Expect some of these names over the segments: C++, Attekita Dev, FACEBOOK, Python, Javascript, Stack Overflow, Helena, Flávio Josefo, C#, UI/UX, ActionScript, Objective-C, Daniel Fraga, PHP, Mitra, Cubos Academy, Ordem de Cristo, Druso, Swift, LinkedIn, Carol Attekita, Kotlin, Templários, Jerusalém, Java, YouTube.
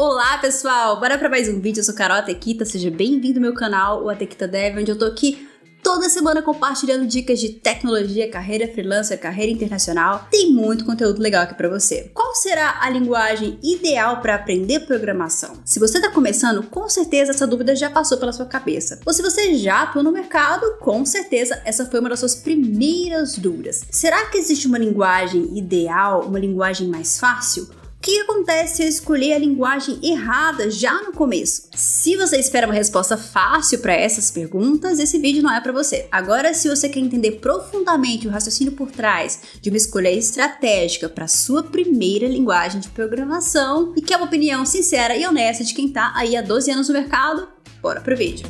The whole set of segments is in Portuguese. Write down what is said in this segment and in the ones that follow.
Olá pessoal, bora para mais um vídeo, eu sou Carol Attekita, seja bem-vindo ao meu canal, o Attekita Dev, onde eu tô aqui toda semana compartilhando dicas de tecnologia, carreira freelancer, carreira internacional, tem muito conteúdo legal aqui para você. Qual será a linguagem ideal para aprender programação? Se você está começando, com certeza essa dúvida já passou pela sua cabeça. Ou se você já atua no mercado, com certeza essa foi uma das suas primeiras dúvidas. Será que existe uma linguagem ideal, uma linguagem mais fácil? O que acontece se eu escolher a linguagem errada já no começo? Se você espera uma resposta fácil para essas perguntas, esse vídeo não é para você. Agora, se você quer entender profundamente o raciocínio por trás de uma escolha estratégica para sua primeira linguagem de programação e quer uma opinião sincera e honesta de quem está aí há 12 anos no mercado, bora pro vídeo.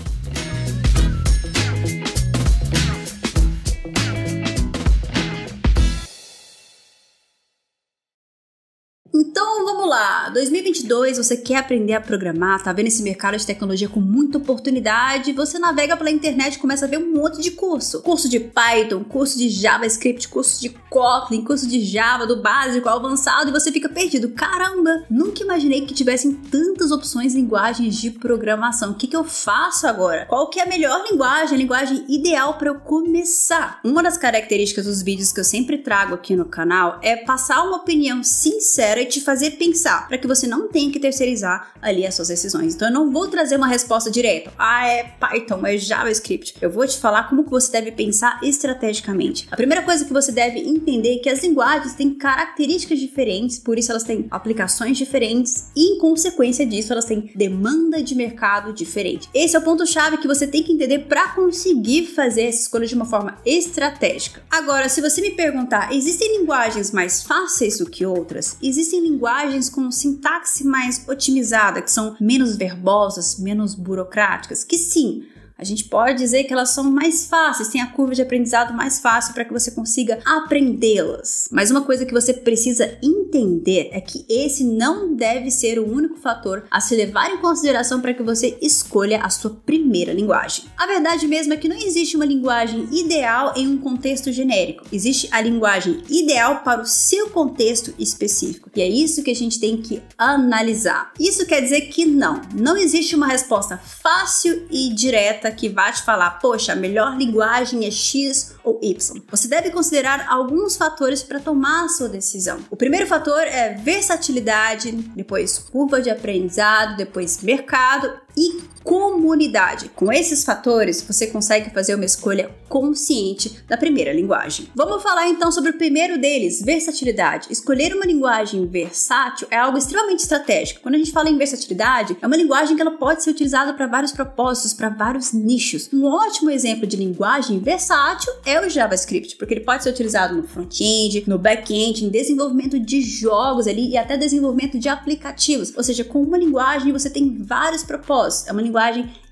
Então vamos lá, 2022, você quer aprender a programar, tá vendo esse mercado de tecnologia com muita oportunidade, você navega pela internet e começa a ver um monte de curso. Curso de Python, curso de JavaScript, curso de Kotlin, curso de Java, do básico ao avançado, e você fica perdido. Caramba, nunca imaginei que tivessem tantas opções de linguagens de programação. O que eu faço agora? Qual que é a melhor linguagem, a linguagem ideal para eu começar? Uma das características dos vídeos que eu sempre trago aqui no canal é passar uma opinião sincera e te fazer pensar, para que você não tenha que terceirizar ali as suas decisões. Então eu não vou trazer uma resposta direta, é Python, é JavaScript. Eu vou te falar como que você deve pensar estrategicamente. A primeira coisa que você deve entender é que as linguagens têm características diferentes, por isso elas têm aplicações diferentes e, em consequência disso, elas têm demanda de mercado diferente. Esse é o ponto-chave que você tem que entender para conseguir fazer essa escolha de uma forma estratégica. Agora, se você me perguntar, existem linguagens mais fáceis do que outras? Existem linguagens com sintaxe mais otimizada, que são menos verbosas, menos burocráticas, que sim, a gente pode dizer que elas são mais fáceis, tem a curva de aprendizado mais fácil para que você consiga aprendê-las. Mas uma coisa que você precisa entender é que esse não deve ser o único fator a se levar em consideração para que você escolha a sua primeira linguagem. A verdade mesmo é que não existe uma linguagem ideal em um contexto genérico. Existe a linguagem ideal para o seu contexto específico. E é isso que a gente tem que analisar. Isso quer dizer que não existe uma resposta fácil e direta que vai te falar, poxa, a melhor linguagem é X ou Y. Você deve considerar alguns fatores para tomar a sua decisão. O primeiro fator é versatilidade, depois curva de aprendizado, depois mercado e comunidade. Com esses fatores, você consegue fazer uma escolha consciente da primeira linguagem. Vamos falar então sobre o primeiro deles, versatilidade. Escolher uma linguagem versátil é algo extremamente estratégico. Quando a gente fala em versatilidade, é uma linguagem que ela pode ser utilizada para vários propósitos, para vários nichos. Um ótimo exemplo de linguagem versátil é o JavaScript, porque ele pode ser utilizado no front-end, no back-end, em desenvolvimento de jogos ali e até desenvolvimento de aplicativos. Ou seja, com uma linguagem você tem vários propósitos. É uma linguagem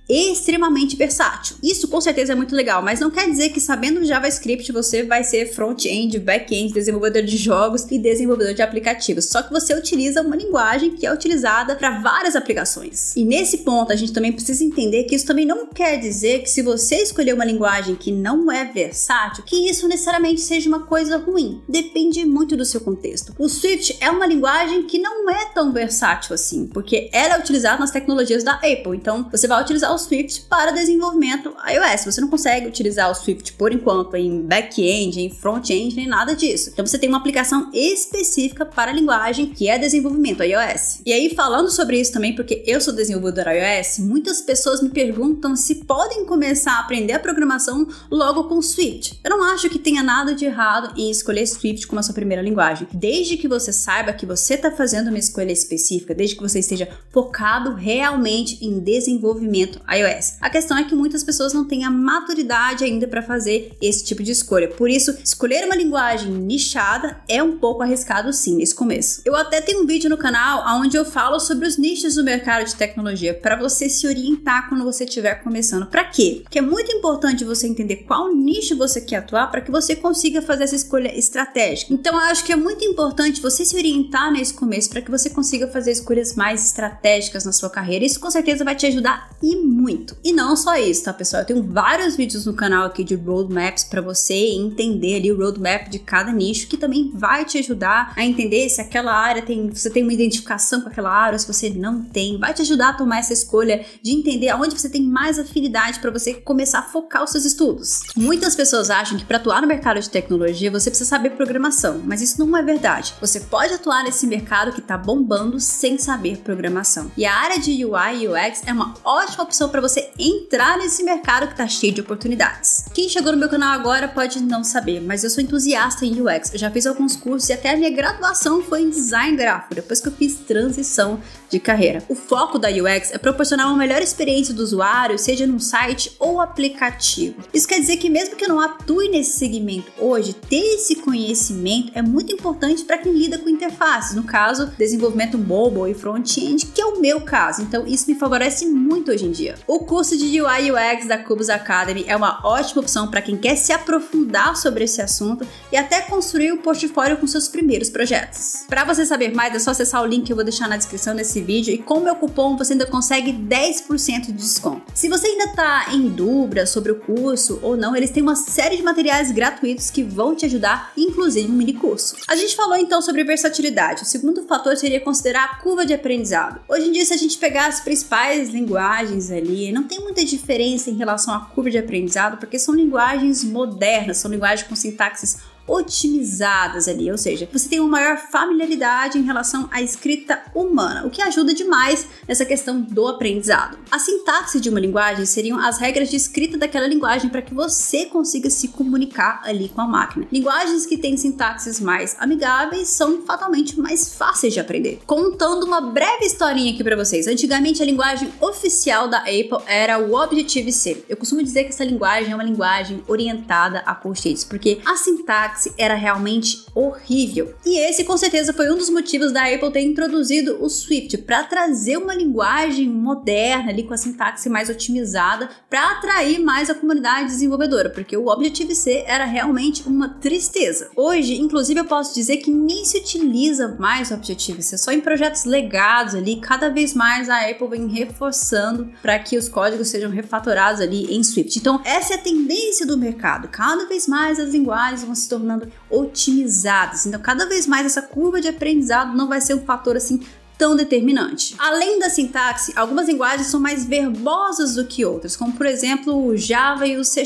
extremamente versátil. Isso com certeza é muito legal, mas não quer dizer que sabendo JavaScript você vai ser front-end, back-end, desenvolvedor de jogos e desenvolvedor de aplicativos, só que você utiliza uma linguagem que é utilizada para várias aplicações. E nesse ponto a gente também precisa entender que isso também não quer dizer que se você escolher uma linguagem que não é versátil, que isso necessariamente seja uma coisa ruim. Depende muito do seu contexto. O Swift é uma linguagem que não é tão versátil assim, porque ela é utilizada nas tecnologias da Apple, então você vai utilizar o Swift para desenvolvimento iOS. Você não consegue utilizar o Swift por enquanto em back-end, em front-end, nem nada disso. Então você tem uma aplicação específica para a linguagem que é desenvolvimento iOS. E aí falando sobre isso também, porque eu sou desenvolvedora iOS, muitas pessoas me perguntam se podem começar a aprender a programação logo com Swift. Eu não acho que tenha nada de errado em escolher Swift como a sua primeira linguagem, desde que você saiba que você está fazendo uma escolha específica, desde que você esteja focado realmente em desenvolvimento iOS. A questão é que muitas pessoas não têm a maturidade ainda para fazer esse tipo de escolha, por isso escolher uma linguagem nichada é um pouco arriscado sim nesse começo. Eu até tenho um vídeo no canal onde eu falo sobre os nichos do mercado de tecnologia para você se orientar quando você estiver começando. Para quê? Porque é muito importante você entender qual nicho você quer atuar para que você consiga fazer essa escolha estratégica. Então eu acho que é muito importante você se orientar nesse começo para que você consiga fazer escolhas mais estratégicas na sua carreira. Isso com certeza vai te ajudar e muito. E não só isso, tá, pessoal? Eu tenho vários vídeos no canal aqui de roadmaps para você entender ali o roadmap de cada nicho, que também vai te ajudar a entender se aquela área tem, você tem uma identificação com aquela área, ou se você não tem. Vai te ajudar a tomar essa escolha de entender aonde você tem mais afinidade para você começar a focar os seus estudos. Muitas pessoas acham que para atuar no mercado de tecnologia você precisa saber programação, mas isso não é verdade. Você pode atuar nesse mercado que tá bombando sem saber programação. E a área de UI/UX é uma ótima opção para você entrar nesse mercado que tá cheio de oportunidades. Quem chegou no meu canal agora pode não saber, mas eu sou entusiasta em UX. Eu já fiz alguns cursos e até a minha graduação foi em design gráfico, depois que eu fiz transição de carreira. O foco da UX é proporcionar uma melhor experiência do usuário, seja num site ou aplicativo. Isso quer dizer que mesmo que eu não atue nesse segmento hoje, ter esse conhecimento é muito importante para quem lida com interfaces, no caso, desenvolvimento mobile e front-end, que é o meu caso. Então isso me favorece muito hoje em dia. O curso de UI/UX da Cubos Academy é uma ótima opção para quem quer se aprofundar sobre esse assunto e até construir um portfólio com seus primeiros projetos. Para você saber mais, é só acessar o link que eu vou deixar na descrição desse vídeo, e com o meu cupom você ainda consegue 10% de desconto. Se você ainda está em dúvida sobre o curso ou não, eles têm uma série de materiais gratuitos que vão te ajudar, inclusive um mini curso. A gente falou então sobre versatilidade. O segundo fator seria considerar a curva de aprendizado. Hoje em dia, se a gente pegar as principais linguagens ali, não tem muita diferença em relação à curva de aprendizado, porque são linguagens modernas, são linguagens com sintaxes otimizadas ali, ou seja, você tem uma maior familiaridade em relação à escrita humana, o que ajuda demais nessa questão do aprendizado. A sintaxe de uma linguagem seriam as regras de escrita daquela linguagem para que você consiga se comunicar ali com a máquina. Linguagens que têm sintaxes mais amigáveis são fatalmente mais fáceis de aprender. Contando uma breve historinha aqui para vocês, antigamente a linguagem oficial da Apple era o Objective-C. Eu costumo dizer que essa linguagem é uma linguagem orientada a colchetes, porque a sintaxe era realmente horrível. E esse com certeza foi um dos motivos da Apple ter introduzido o Swift, para trazer uma linguagem moderna ali com a sintaxe mais otimizada, para atrair mais a comunidade desenvolvedora, porque o Objective-C era realmente uma tristeza. Hoje, inclusive, eu posso dizer que nem se utiliza mais o Objective-C, só em projetos legados ali. Cada vez mais a Apple vem reforçando para que os códigos sejam refatorados ali em Swift. Então, essa é a tendência do mercado. Cada vez mais as linguagens vão se tornando otimizadas. Então, cada vez mais essa curva de aprendizado não vai ser um fator assim tão determinante. Além da sintaxe, algumas linguagens são mais verbosas do que outras, como por exemplo o Java e o C#.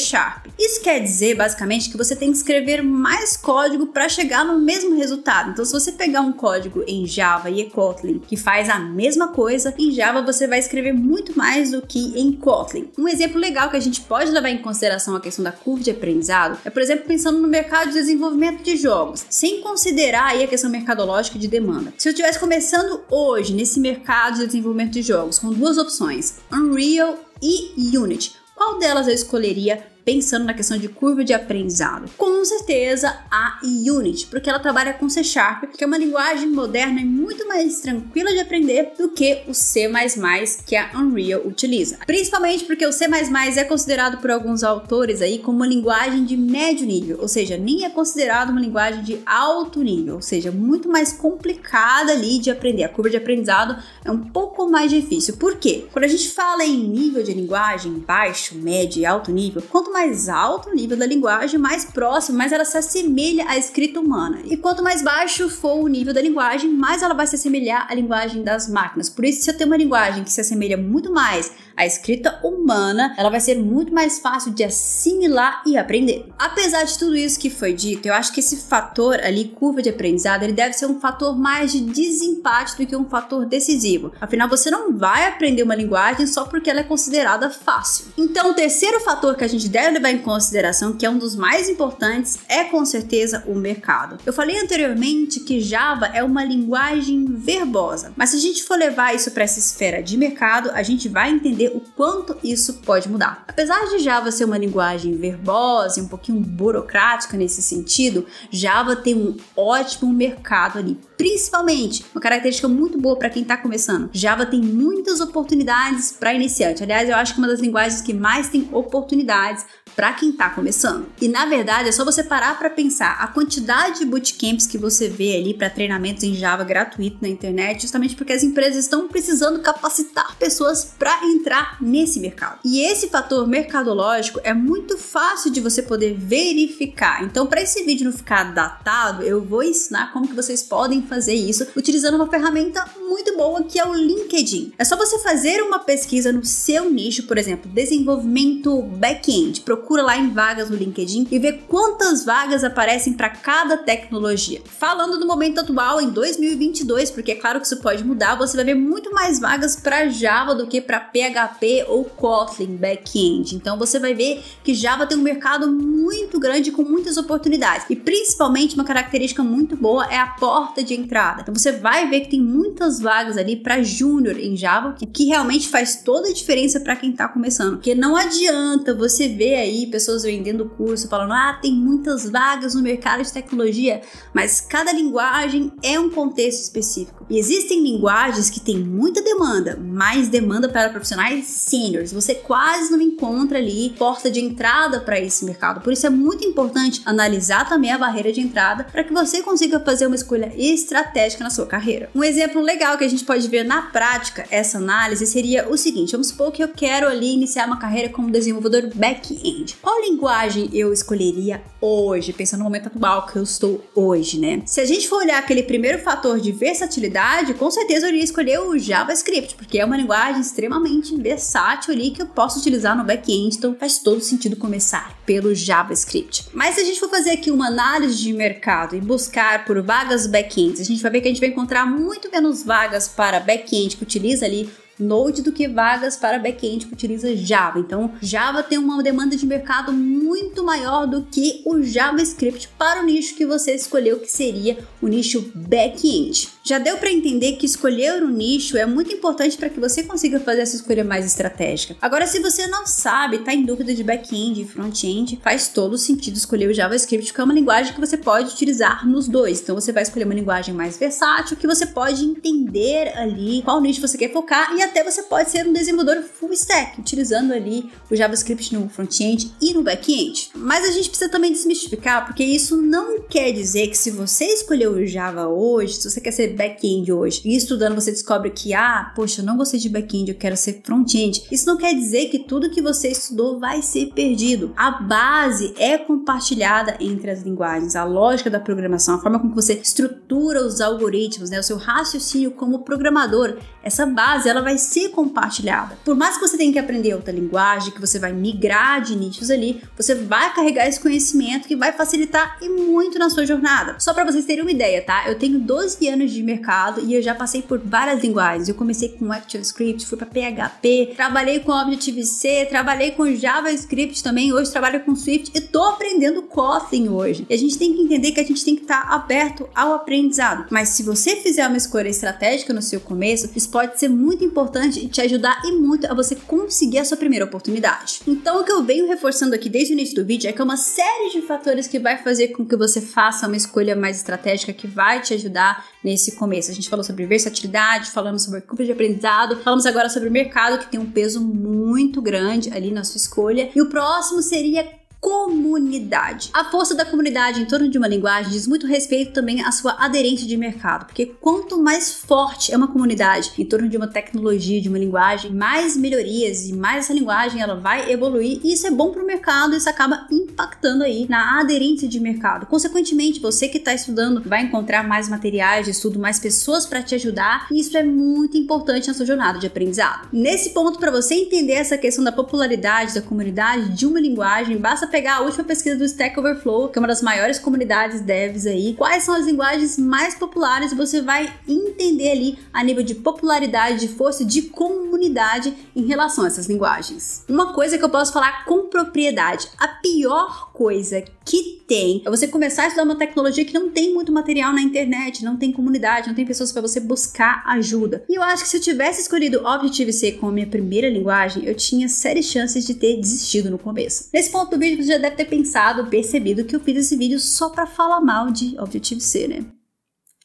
Isso quer dizer basicamente que você tem que escrever mais código para chegar no mesmo resultado. Então, se você pegar um código em Java e Kotlin que faz a mesma coisa, em Java você vai escrever muito mais do que em Kotlin. Um exemplo legal que a gente pode levar em consideração a questão da curva de aprendizado é, por exemplo, pensando no mercado de desenvolvimento de jogos, sem considerar aí a questão mercadológica de demanda. Se eu estivesse começando hoje, nesse mercado de desenvolvimento de jogos, com duas opções, Unreal e Unity, qual delas eu escolheria pensando na questão de curva de aprendizado? Com certeza a Unity, porque ela trabalha com C#, que é uma linguagem moderna e muito mais tranquila de aprender do que o C++, que a Unreal utiliza. Principalmente porque o C++ é considerado por alguns autores aí como uma linguagem de médio nível, ou seja, nem é considerado uma linguagem de alto nível, ou seja, muito mais complicada ali de aprender. A curva de aprendizado é um pouco mais difícil. Por quê? Quando a gente fala em nível de linguagem baixo, médio e alto nível, quanto mais alto o nível da linguagem, mais próximo, mais ela se assemelha à escrita humana. E quanto mais baixo for o nível da linguagem, mais ela vai se assemelhar à linguagem das máquinas. Por isso, se eu tenho uma linguagem que se assemelha muito mais à escrita humana, ela vai ser muito mais fácil de assimilar e aprender. Apesar de tudo isso que foi dito, eu acho que esse fator ali, curva de aprendizado, ele deve ser um fator mais de desempate do que um fator decisivo. Afinal, você não vai aprender uma linguagem só porque ela é considerada fácil. Então, o terceiro fator que a gente deve levar em consideração, que é um dos mais importantes, é com certeza o mercado. Eu falei anteriormente que Java é uma linguagem verbosa, mas se a gente for levar isso para essa esfera de mercado, a gente vai entender o quanto isso pode mudar. Apesar de Java ser uma linguagem verbosa e um pouquinho burocrática nesse sentido, Java tem um ótimo mercado ali, principalmente uma característica muito boa para quem está começando. Java tem muitas oportunidades para iniciante. Aliás, eu acho que uma das linguagens que mais tem oportunidades para quem está começando. E na verdade é só você parar para pensar a quantidade de bootcamps que você vê ali para treinamentos em Java gratuito na internet, justamente porque as empresas estão precisando capacitar pessoas para entrar nesse mercado. E esse fator mercadológico é muito fácil de você poder verificar. Então, para esse vídeo não ficar datado, eu vou ensinar como que vocês podem fazer isso utilizando uma ferramenta muito boa que é o LinkedIn. É só você fazer uma pesquisa no seu nicho, por exemplo, desenvolvimento back-end. Procura lá em vagas no LinkedIn e vê quantas vagas aparecem para cada tecnologia. Falando do momento atual, em 2022, porque é claro que isso pode mudar, você vai ver muito mais vagas para Java do que para PHP ou Kotlin back-end. Então você vai ver que Java tem um mercado muito grande com muitas oportunidades e principalmente uma característica muito boa é a porta de entrada. Então você vai ver que tem muitas vagas ali para júnior em Java, que realmente faz toda a diferença para quem está começando, porque não adianta você ver aí pessoas vendendo curso falando, ah, tem muitas vagas no mercado de tecnologia, mas cada linguagem é um contexto específico e existem linguagens que tem muita demanda, mais demanda para profissionais sêniores, você quase não encontra ali porta de entrada para esse mercado, por isso é muito importante analisar também a barreira de entrada para que você consiga fazer uma escolha estratégica na sua carreira. Um exemplo legal que a gente pode ver na prática essa análise seria o seguinte, vamos supor que eu quero ali iniciar uma carreira como desenvolvedor back-end. Qual linguagem eu escolheria hoje, pensando no momento atual que eu estou hoje, né? Se a gente for olhar aquele primeiro fator de versatilidade, com certeza eu iria escolher o JavaScript, porque é uma linguagem extremamente versátil ali que eu posso utilizar no back-end, então faz todo sentido começar pelo JavaScript. Mas se a gente for fazer aqui uma análise de mercado e buscar por vagas back-end, a gente vai ver que a gente vai encontrar muito menos vagas para back-end que utiliza ali Node do que vagas para back-end que utiliza Java. Então, Java tem uma demanda de mercado muito maior do que o JavaScript para o nicho que você escolheu, que seria o nicho back-end. Já deu para entender que escolher um nicho é muito importante para que você consiga fazer essa escolha mais estratégica. Agora, se você não sabe, está em dúvida de back-end e front-end, faz todo sentido escolher o JavaScript, que é uma linguagem que você pode utilizar nos dois. Então, você vai escolher uma linguagem mais versátil, que você pode entender ali qual nicho você quer focar e até você pode ser um desenvolvedor full stack, utilizando ali o JavaScript no front-end e no back-end. Mas a gente precisa também desmistificar, porque isso não quer dizer que se você escolheu o Java hoje, se você quer ser back-end hoje, e estudando você descobre que, ah, poxa, eu não gostei de back-end, eu quero ser front-end. Isso não quer dizer que tudo que você estudou vai ser perdido. A base é compartilhada entre as linguagens, a lógica da programação, a forma como você estrutura os algoritmos, né, o seu raciocínio como programador, essa base, ela vai ser compartilhada. Por mais que você tenha que aprender outra linguagem, que você vai migrar de nichos ali, você vai carregar esse conhecimento que vai facilitar e muito na sua jornada. Só para vocês terem uma ideia, tá? Eu tenho 12 anos de mercado e eu já passei por várias linguagens. Eu comecei com ActionScript, fui para PHP, trabalhei com Objective-C, trabalhei com JavaScript também, hoje trabalho com Swift e tô aprendendo Kotlin hoje. E a gente tem que entender que a gente tem que estar aberto ao aprendizado. Mas se você fizer uma escolha estratégica no seu começo, isso pode ser muito importante e te ajudar e muito a você conseguir a sua primeira oportunidade. Então o que eu venho reforçando aqui desde o início do vídeo é que é uma série de fatores que vai fazer com que você faça uma escolha mais estratégica que vai te ajudar nesse começo. A gente falou sobre versatilidade, falamos sobre curva de aprendizado, falamos agora sobre o mercado que tem um peso muito grande ali na sua escolha e o próximo seria comunidade. A força da comunidade em torno de uma linguagem diz muito respeito também à sua aderência de mercado, porque quanto mais forte é uma comunidade em torno de uma tecnologia, de uma linguagem, mais melhorias e mais essa linguagem ela vai evoluir e isso é bom para o mercado, isso acaba impactando aí na aderência de mercado. Consequentemente, você que está estudando vai encontrar mais materiais de estudo, mais pessoas para te ajudar e isso é muito importante na sua jornada de aprendizado. Nesse ponto, para você entender essa questão da popularidade da comunidade de uma linguagem, basta pegar a última pesquisa do Stack Overflow, que é uma das maiores comunidades devs aí, quais são as linguagens mais populares e você vai entender ali a nível de popularidade, de força, de comunidade em relação a essas linguagens. Uma coisa que eu posso falar com propriedade, a pior coisa que tem é você começar a estudar uma tecnologia que não tem muito material na internet, não tem comunidade, não tem pessoas para você buscar ajuda. E eu acho que se eu tivesse escolhido Objective-C como minha primeira linguagem, eu tinha sérias chances de ter desistido no começo. Nesse ponto do vídeo, você já deve ter percebido que eu fiz esse vídeo só para falar mal de Objective-C, né?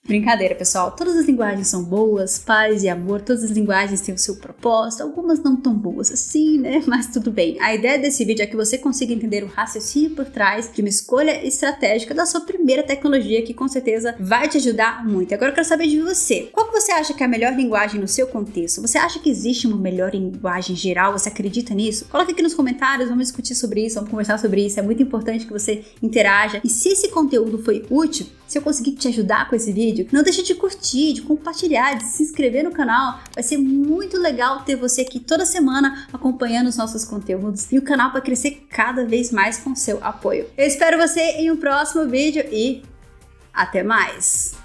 Brincadeira, pessoal. Todas as linguagens são boas, paz e amor, todas as linguagens têm o seu propósito, algumas não tão boas assim, né? Mas tudo bem. A ideia desse vídeo é que você consiga entender o raciocínio por trás de uma escolha estratégica da sua primeira tecnologia, que com certeza vai te ajudar muito. Agora eu quero saber de você. Qual que você acha que é a melhor linguagem no seu contexto? Você acha que existe uma melhor linguagem geral? Você acredita nisso? Coloca aqui nos comentários, vamos discutir sobre isso, vamos conversar sobre isso. É muito importante que você interaja. E se esse conteúdo foi útil, se eu conseguir te ajudar com esse vídeo, não deixe de curtir, de compartilhar, de se inscrever no canal. Vai ser muito legal ter você aqui toda semana acompanhando os nossos conteúdos, e o canal vai crescer cada vez mais com seu apoio. Eu espero você em um próximo vídeo e até mais!